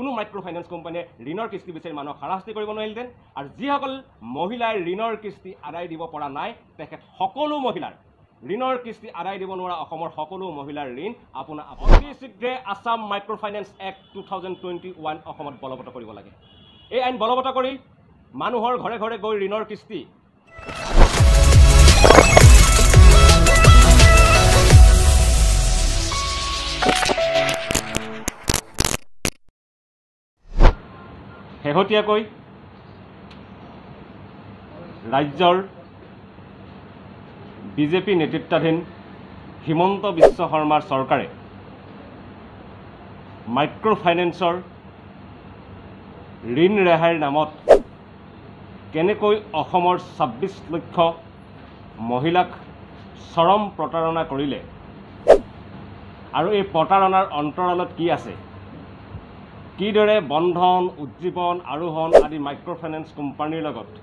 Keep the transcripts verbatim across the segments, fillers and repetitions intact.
কোনো micro finance কোম্পানিয়ে ঋণৰ কিস্তি বিচাৰি মানুহ হাৰাশাস্তি কৰিব নোৱাৰিলেন। আৰু যিসকল মহিলাই ঋণৰ কিস্তি আদায় দিব পৰা নাই, তেখেত সকলো মহিলাৰ ঋণৰ কিস্তি আদায় দিব নোৱাৰা অসমৰ সকলো মহিলাৰ ঋণ আপোনাৰ অতি শীঘ্ৰে Assam micro finance act two thousand twenty one অসমত বলৱৎ কৰিব লাগে। এই আইন বলৱৎ কৰি মানুহৰ ঘৰে ঘৰে গৈ ঋণৰ কিস্তি शेहतियाक राज्यर बीजेपी नेतृत्वाधीन हिमंत विश्व शर्मा सरकारे माइक्रो फाइनेंसर ऋण रेहाईर नामत केनेকৈ अहोमर छब्बीस लक्ष महिलाक चरम प्रतारणा करिले आरो ए प्रतारणार अंतरालत की आछे, किदरे बंधन उज्जीवन आरोहण आदि माइक्रो फाइनेंस कोम्पानीर लगत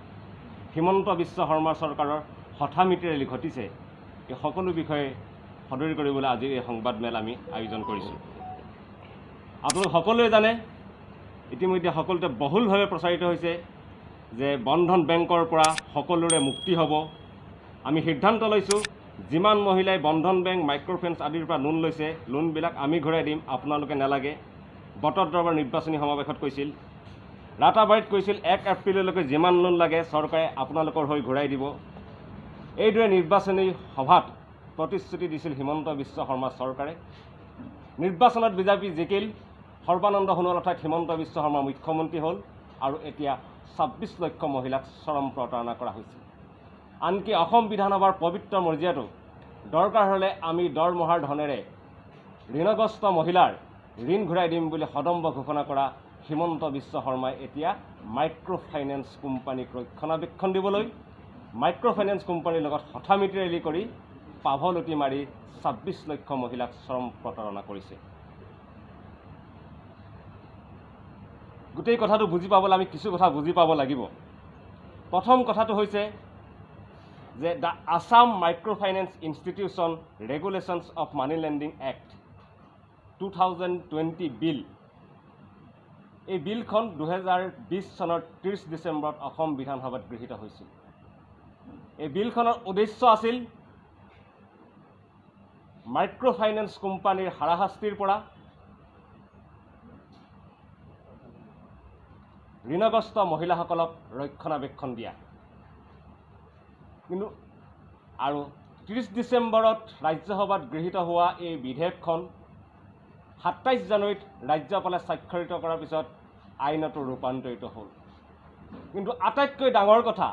हिमंत विश्व शर्मा सरकारों हठामितिरे लिखतिसे ए सकलो विषय सदरी करिबोला आजिर ए संवाद मेल आमि आयोजन करिছোঁ। आपलोक सकलोए जाने इतिमध्ये सकलोते बहुलभावे प्रचारित होइसे जे बंधन बैंकर परा सकलोरे मुक्ति हबो। आमि सिद्धांत लैছোঁ जिमान महिलाए बंधन बैंक माइक्रो फाइनेंस आदिर परा लोन लैसे लोन बिलाक आमि घुराइ दिम, आपनालोके नालागे। बटर दरबार निर्वाचनी समावेशत कैसिल राताबारीत कैसिल एक एप्रिलলৈকে जिमान लोन लगे सरकारे आपनालोकर হৈ ঘূৰাই দিব। এইদৰে নিৰ্বাচনী সভাত প্ৰতিশ্ৰুতি দিছিল হিমন্ত বিশ্ব শৰ্মা চৰকাৰে। নিৰ্বাচনত বিজেপি জিকিল, সৰ্বানন্দ সোণোৱাল অৰ্থাৎ হিমন্ত বিশ্ব শৰ্মা মুখ্যমন্ত্ৰী হ'ল আৰু এতিয়া ছাব্বিছ লক্ষ মহিলাক চৰম প্ৰতাৰণা কৰা হৈছে। আনকি অসম বিধানসভাৰ পবিত্ৰ মৰ্যাদাটো দৰকাৰ হ'লে আমি দৰমহাৰ ধনেৰে ঋণগ্ৰস্ত মহিলাৰ ঋণ ঘূৰাই দিম বুলি সদম্ভ ঘোষণা কৰা হিমন্ত বিশ্ব শৰ্মাই এতিয়া মাইক্ৰ' ফাইনেন্স কোম্পানীক ৰক্ষণাবেক্ষণ দিবলৈ মাইক্ৰ' ফাইনেন্স কোম্পানীৰ লগত হঠামিতি ৰেলী কৰি পাভলুটি মাৰি ছাব্বিছ লক্ষ মহিলাক চৰম প্ৰতাৰণা কৰিছে। গোটেই কথাটো বুজি পাবলৈ আমি কিছু কথা বুজি পাব লাগিব। প্ৰথম কথাটো হৈছে যে the Assam micro' finance institution regulations of money lending act two thousand twenty bill, এই বিলখন দুহেজাৰ বিছ চনৰ ত্ৰিছ ডিচেম্বৰত অসম বিধানসভাত গৃহীত হৈছিল। এই বিলখনৰ উদ্দেশ্য আছিল মাইক্ৰ' ফাইনেন্স কোম্পানীৰ হাৰাশাস্তিৰ পৰা ঋণগ্ৰস্ত মহিলাসকলক ৰক্ষণাবেক্ষণ দিয়া। কিন্তু আৰু ত্ৰিছ ডিচেম্বৰত ৰাজ্যসভাত গৃহীত হোৱা এই বিধেয়কখন সাতাইছ জানুৱাৰীত ৰাজ্যপালে স্বাক্ষৰিত কৰাৰ পিছত আইনটো ৰূপান্তৰিত হ'ল। কিন্তু আটাইতকৈ ডাঙৰ কথা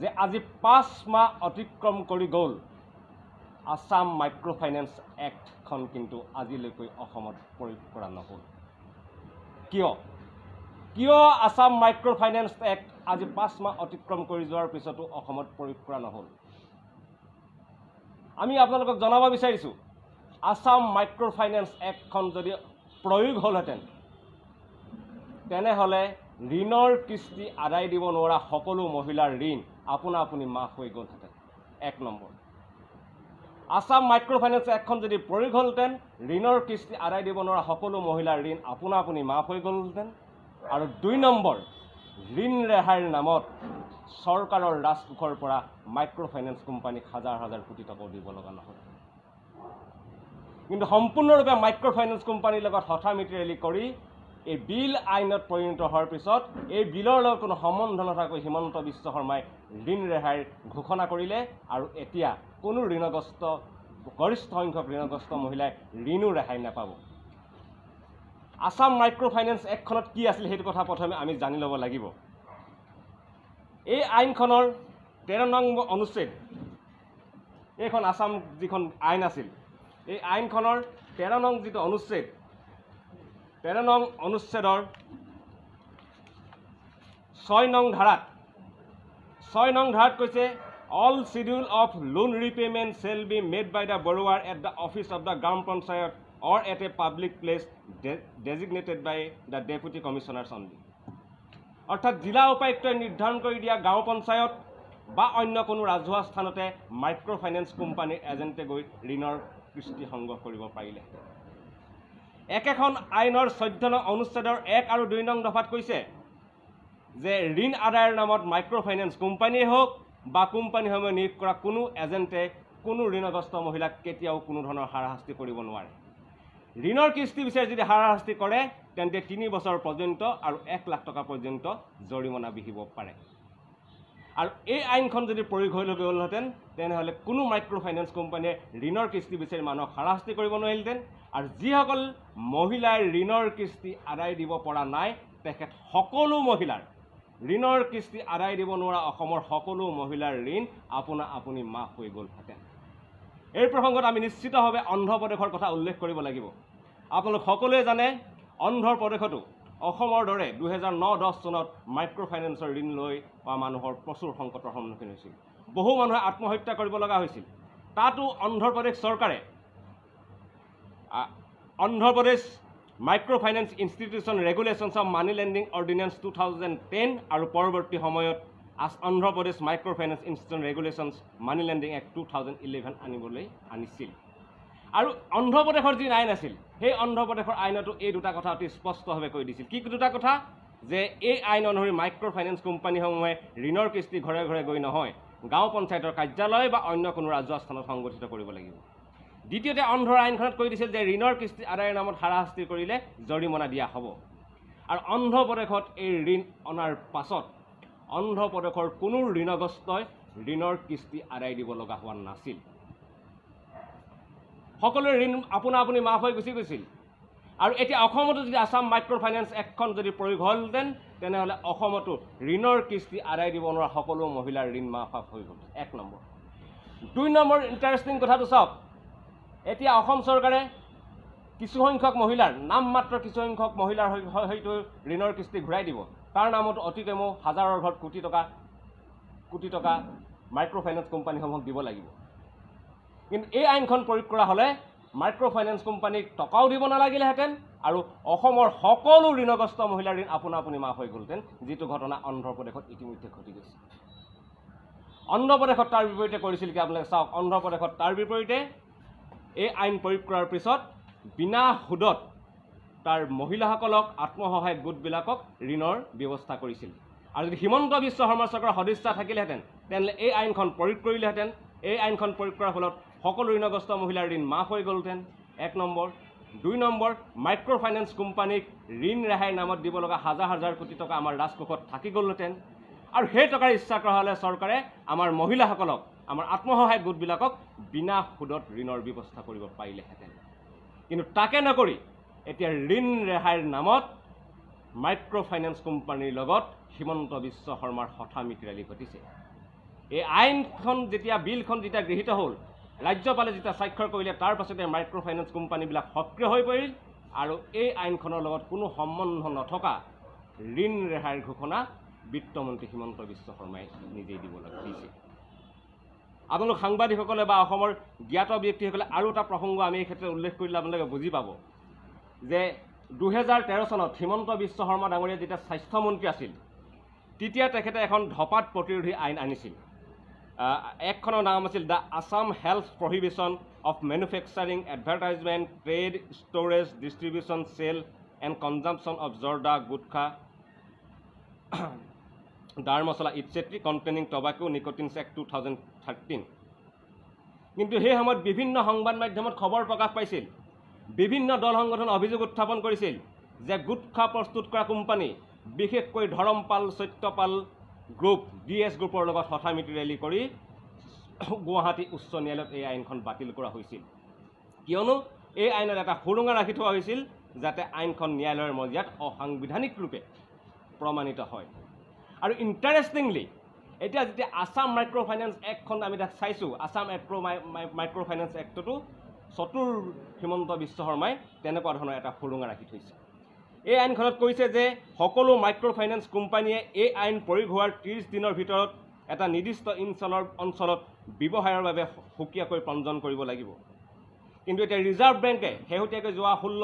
যে আজি পাঁচ মাহ অতিক্ৰম কৰি গ'ল, আসাম মাইক্ৰ' ফাইনেন্স এক্টখন কিন্তু আজিলৈকে অসমত প্ৰয়োগ কৰা নহ'ল। কিয় কিয় আসাম মাইক্ৰ' ফাইনেন্স এক্ট আজি পাঁচ মাহ অতিক্ৰম কৰি যোৱাৰ পিছতো অসমত প্ৰয়োগ কৰা নহ'ল? আমি আপোনালোকক জনাব বিচাৰিছোঁ আসাম মাইক্ৰ' ফাইনেন্স এক্টখন যদি প্ৰয়োগ হ'লহেঁতেন তেনেহ'লে ঋণৰ কিস্তি আদায় দিব নোৱাৰা সকলো মহিলাৰ ঋণ আপোনা আপুনি মাফ হৈ গ'লহেঁতেন। এক নম্বৰ, আসাম মাইক্ৰ' ফাইনেন্স এক্টখন যদি প্ৰয়োগ হ'লহেঁতেন ঋণৰ কিস্তি আদায় দিব নোৱাৰা সকলো মহিলাৰ ঋণ আপোনা আপুনি মাফ হৈ গ'লহেঁতেন। আৰু দুই নম্বৰ, ঋণ ৰেহাইৰ নামত চৰকাৰৰ ৰাজকোষৰ পৰা মাইক্ৰ' ফাইনেন্স কোম্পানীক হাজাৰ হাজাৰ কোটি টকা দিব লগা নহয়। কিন্তু সম্পূৰ্ণৰূপে মাইক্ৰ' ফাইনেন্স কোম্পানীৰ লগত হঠামিতি ৰেলী কৰি এই বিল আইনত পৰিণত হোৱাৰ পিছত এই বিলৰ লগত কোনো সম্বন্ধ নথকাকৈ হিমন্ত বিশ্ব শৰ্মাই ঋণ ৰেহাইৰ ঘোষণা কৰিলে আৰু এতিয়া কোনো ঋণগ্ৰস্ত গৰিষ্ঠ সংখ্যক ঋণগ্ৰস্ত মহিলাই ঋণো ৰেহাই নাপাব। আসাম মাইক্ৰ' ফাইনেন্স এক্টখনত কি আছিল সেইটো কথা প্ৰথমে আমি জানি ল'ব লাগিব। এই আইনখনৰ তেৰ নং অনুচ্ছেদ, এইখন আসাম যিখন আইন আছিল এই আইনখনৰ তেৰ নং যিটো অনুচ্ছেদ তেৰ নং অনুচ্ছেদৰ ছয় নং ধাৰাত ছয় নং ধাৰাত কৈছে all schedule of loan repayment shall be made by the borrower at the office of the gram panchayat or at a public place designated by the deputy commissioners only. অৰ্থাৎ জিলা উপায়ুক্তই নিৰ্ধাৰণ কৰি দিয়া গাঁও পঞ্চায়ত বা অন্য কোনো ৰাজহুৱা স্থানতে মাইক্ৰ' ফাইনেন্স কোম্পানীৰ এজেণ্টে গৈ ঋণৰ কিস্তি সংগ্ৰহ কৰিব পাৰিলে। एकेखन आईनर चौध नंग अनुच्छेद एक और दुई नंग दफात कैसे जे ऋण आदायर नाम माइक्रो फाइनेंस कोम्पानी हम कोम्पानी समय नियोग करा कोनो एजेंटे कोनो ऋणग्रस्त महिला केतियाओ कोनो धৰণৰ हाराहास्ती কৰিব নোৱাৰে। ऋणर किस्ती विषय यदि हाराहास्ती करे तेंते तीन बछर पर्यंत और एक लाख टका पर्यंत जरिमाना बिहिब पारे। और यह आईनखन जो प्रयोग गलहन तेनहले कोनो माइक्रो फाइनेंस कोम्पानीये ऋणर किस्ती विचार मानक हाराहास्ती करिब नोवारिलहेतेन। और जिसकल महिला ऋणर किस्ती आदाय दी पड़ा ना तक सकलो महिलार ऋणर किस्ती आदाय दी नोरा सकलो महिलार ऋण अपना अपनी माफ हो गलहन। यह प्रसंगत आम निश्चित भावे आंध्र प्रदेशर कथा उल्लेख करिब लागिब। आपलोक सकलोए जाने आंध्र प्रदेशतो असমৰ दरे दुहजार नौ दस सনত माइक्रो फाइनेंसर ऋण लई मानुहर प्रचुर संकटर सम्मुखीन होइছিল। बहु मानुहे आत्महत्या करिब লগা होइছিল। तातो आंध्र प्रदेश सरकारे Andhra Pradesh micro finance institution regulations of money lending ordinance two thousand ten और परवर्ती समय Andhra Pradesh micro finance institution regulations money lending act two thousand eleven आनिबले आनिছিল। और आंध्र प्रदेशर जी आईन आसिल সেই आंध्र प्रदेशर आईनतो এই দুটা কথা অতি স্পষ্টভাৱে কৈ দিছিল। কি দুটা কথা যে এই আইন অনুসৰি মাইক্ৰ' ফাইনেন্স কোম্পানীসমূহে ঋণৰ কিস্তি ঘৰে ঘৰে গৈ নহয় গাঁও পঞ্চায়তৰ কাৰ্যালয় বা অন্য কোনো ৰাজহুৱা স্থানত সংগঠিত কৰিব লাগিব। দ্বিতীয়তে অন্ধ্ৰ আইনখনত কৈ দিছিল যে ঋণৰ কিস্তি আদায়ৰ নামত হাৰাশাস্তি কৰিলে জৰিমনা দিয়া হ'ব। আৰু অন্ধ্ৰ প্ৰদেশত এই ঋণ অনাৰ পাছত অন্ধ্ৰ প্ৰদেশৰ কোনো ঋণগ্ৰস্তই ঋণৰ কিস্তি আদায় দিব লগা হোৱা নাছিল। সকলো ঋণ আপোনা আপুনি মাফ হৈ গুচি গৈছিল। আৰু এতিয়া অসমতো যদি আসাম মাইক্ৰ' ফাইনেন্স এক্টখন যদি প্ৰয়োগ হ'লহেঁতেন তেনেহ'লে অসমতো ঋণৰ কিস্তি আদায় দিব নোৱাৰা সকলো মহিলাৰ ঋণ মাফ হৈ গ'ল। এক নম্বৰ। দুই নম্বৰ ইণ্টাৰেষ্টিং কথাটো চাওক, এতিয়া অসম চৰকাৰে কিছুসংখ্যক মহিলাৰ নাম মাত্ৰ কিছুসংখ্যক মহিলাৰ হয়তো ঋণৰ কিস্তি ঘূৰাই দিব। তাৰ নামত অতি কমেও হাজাৰৰ ঘৰত কোটি টকা কোটি টকা মাইক্ৰ' ফাইনেন্স কোম্পানীসমূহক দিব লাগিব। কিন্তু এই আইনখন প্ৰয়োগ কৰা হলে মাইক্ৰ' ফাইনেন্স কোম্পানীক টকাও দিব নালাগিলেহেঁতেন আৰু অসমৰ সকলো ঋণগ্ৰস্ত মহিলাৰ ঋণ আপোনা আপুনি মাফ হৈ গ'লহেঁতেন, যিটো ঘটনা অন্ধ্ৰ প্ৰদেশত ইতিমধ্যে ঘটি গৈছে। অন্ধ্ৰ প্ৰদেশত তাৰ বিপৰীতে কৰিছিল কি আপোনালোকে চাওক, অন্ধ্ৰ প্ৰদেশত তাৰ বিপৰীতে এই আইন প্ৰয়োগ কৰাৰ পিছত বিনা সুদত তাৰ মহিলাসকলক আত্মসহায়ক গোটবিলাকক ঋণৰ ব্যৱস্থা কৰিছিল। আৰু যদি হিমন্ত বিশ্ব শৰ্মা চৰকাৰৰ সদিচ্ছা থাকিলেহেঁতেন তেনেহ'লে এই আইনখন প্ৰয়োগ কৰিলেহেঁতেন। এই আইনখন প্ৰয়োগ কৰাৰ ফলত সকলো ঋণগ্ৰস্ত মহিলাৰ ঋণ মাফ হৈ গ'লহেঁতেন। এক নম্বৰ। দুই নম্বৰ, মাইক্ৰ' ফাইনেন্স কোম্পানীক ঋণ ৰেহাই নামত দিব লগা হাজাৰ হাজাৰ কোটি টকা আমাৰ ৰাজকোষত থাকি গ'লহেঁতেন। আৰু সেই টকাৰ ইচ্ছা কৰা হ'লে চৰকাৰে আমাৰ মহিলাসকলক আমাৰ আত্মসহায়ক গোটবিলাকক বিনা সুদত ঋণৰ ব্যৱস্থা কৰিব পাৰিলেহেঁতেন। কিন্তু তাকে নকৰি এতিয়া ঋণ ৰেহাইৰ নামত মাইক্ৰ' ফাইনেন্স কোম্পানীৰ লগত হিমন্ত বিশ্ব শৰ্মাৰ হঠা মিতিৰালি ঘটিছে। এই আইনখন যেতিয়া বিলখন যেতিয়া গৃহীত হ'ল, ৰাজ্যপালে যেতিয়া স্বাক্ষৰ কৰিলে তাৰ পাছতে মাইক্ৰ' ফাইনেন্স কোম্পানীবিলাক সক্ৰিয় হৈ পৰিল। আৰু এই আইনখনৰ লগত কোনো সম্বন্ধ নথকা ঋণ ৰেহাইৰ ঘোষণা বিত্তমন্ত্ৰী হিমন্ত বিশ্ব শৰ্মাই নিজেই দিব লগা হৈছে। আপোনালোক সাংবাদিকসকলে বা অসমৰ জ্ঞাত ব্যক্তিসকলে আৰু এটা প্ৰসংগ আমি এই ক্ষেত্ৰত উল্লেখ কৰিলে আপোনালোকে বুজি পাব যে দুহেজাৰ তেৰ চনত হিমন্ত বিশ্ব শৰ্মা ডাঙৰীয়া যেতিয়া স্বাস্থ্যমন্ত্ৰী আছিল তেতিয়া তেখেতে এখন ধপাত প্ৰতিৰোধী আইন আনিছিল। একখনৰ নাম আছিল the Assam health prohibition of manufacturing advertisement trade storage distribution sale and consumption of zarda gutkha দাৰ masala etcetera containing tobacco nicotines act two thousand thirteen. কিন্তু সেই সময়ত বিভিন্ন সংবাদ মাধ্যমত খবৰ প্ৰকাশ পাইছিল, বিভিন্ন দল সংগঠন অভিযোগ উত্থাপন কৰিছিল যে গুটখা প্ৰস্তুত কৰা কোম্পানী বিশেষকৈ Dharampal Satyapal group D S গ্ৰুপৰ লগত হঠা মিতি ৰেলী কৰি গুৱাহাটী উচ্চ ন্যায়ালয়ত এই আইনখন বাতিল কৰা হৈছিল। কিয়নো এই আইনত এটা সুৰুঙা ৰাখি থোৱা হৈছিল যাতে আইনখন ন্যায়ালয়ৰ মজিয়াত অসাংবিধানিক ৰূপে প্ৰমাণিত হয়। আৰু ইণ্টাৰেষ্টিংলি এতিয়া যেতিয়া আসাম মাইক্ৰ' ফাইনেন্স এক্টখন আমি তাক চাইছোঁ, আসাম এপ্ৰ মাইক্ৰ' ফাইনেন্স এক্টতো চতুৰ হিমন্ত বিশ্ব শৰ্মাই তেনেকুৱা ধৰণৰ এটা সুৰুঙা ৰাখি থৈছে। এই আইনখনত কৈছে যে সকলো মাইক্ৰ' ফাইনেন্স কোম্পানীয়ে এই আইন প্ৰয়োগ হোৱাৰ ত্ৰিছ দিনৰ ভিতৰত এটা নিৰ্দিষ্ট অঞ্চলৰ অঞ্চলত ব্যৱসায়ৰ বাবে সুকীয়াকৈ পঞ্জীয়ন কৰিব লাগিব। কিন্তু এতিয়া ৰিজাৰ্ভ বেংকে শেহতীয়াকৈ যোৱা ষোল্ল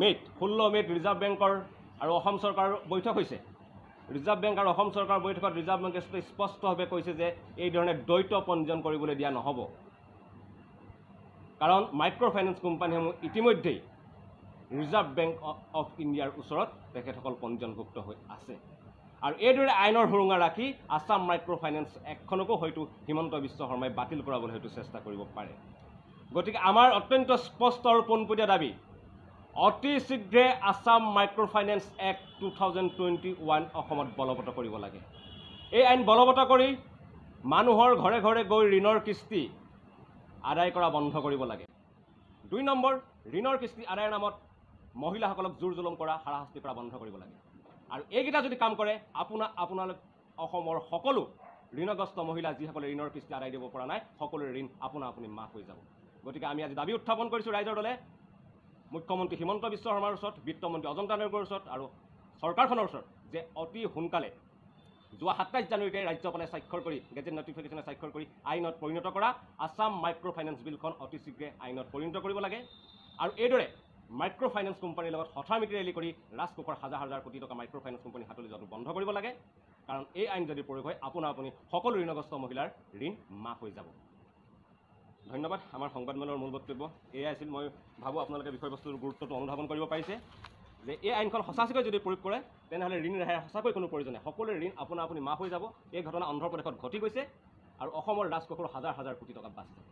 মে'ত ষোল্ল মে'ত ৰিজাৰ্ভ বেংকৰ আৰু অসম চৰকাৰৰ বৈঠক হৈছে। ৰিজাৰ্ভ বেংক আৰু অসম চৰকাৰৰ বৈঠকত ৰিজাৰ্ভ বেংকে স্পষ্টভাৱে কৈছে যে এই ধৰণে দ্বৈত পঞ্জীয়ন কৰিবলৈ দিয়া নহ'ব। কাৰণ মাইক্ৰ' ফাইনেন্স কোম্পানীসমূহ ইতিমধ্যেই रिजार्व बैंक अफ इंडियार ऊसर पंजीयनभुक्त और ये आइनर हुरुंगा राखी आसाम माइक्रो फाइनेंस एक्टखनको हयतो हिमंत विश्व शर्माय बातिल कराबोले हयतो चेष्टा करिब पारे। गतिके आमार अत्यंत स्पष्ट और पोनपटिया दाबी अति शीघ्रे Assam micro finance act two thousand twenty one बलवत् करिब लागे। ये आईन बलवत् करि मानुहर घरे घरे गई ऋणर किस्ती आदाय करा बंध करिब लागे। दुई नम्बर ऋणर किस्ती आदायर नामत महिलासलक जोर जुलम करा हाराहास्ति करा बंध करिब लागे। और यहकटा जो काम करे आपुना आपुनालोक सको ऋणग्रस्त महिला जिस ऋणर किस्ती आदाय दी ना सको ऋण आपुना आपुनी माफ हो जाए। गति के आम आज दाबी उत्थापन कर दले मुख्यमंत्री हिमंत विश्व शर्मार ऊपर वित्तमंत्री अजंता नायकर ऊपर और सरकार ऊपर जे अति सोनकाले जो सत्ताईस जानुवारीते राज्यपाले स्वाक्षर कर गेजेट नोटिफिकेशन स्वाक्षर कर आईन परिणत करा आसाम माइक्रो फाइनेंस बिल अति शीघ्रे आईन परिणत कर लगे। और ये माइक्रो फाइनेंस कोम्पानीर लगत हठामिति रेली करी राजकोषर हजार हजार कोटी टका माइक्रो फाइनेंस कोम्पानी हातले जोवातो बंध करिब लागे। कारण ये आईन यदि प्रयोग हय आपुना आपुनी सकलो ऋणग्रस्त महिलार ऋण माफ हो जाब। धन्यवाद। आमार संबादमेलर मूल बक्तव्य एयाइ आछिल। मैं भाबो आपनालोके विषयबस्तुर गुरुत्वतो अनुधावन करिब पाइछे जे ए आईनखन सचासिकै यदि प्रयोग करे तेनहले ऋण रेहाइ सचाकै कोनो प्रयोजन नाइ, सकलो ऋण आपुना आपुनी माफ हो जाब। ए घटना आंध्र प्रदेशत घटि गइछे और असমৰ राजकोषर हजार हजार कोटी टका बाचि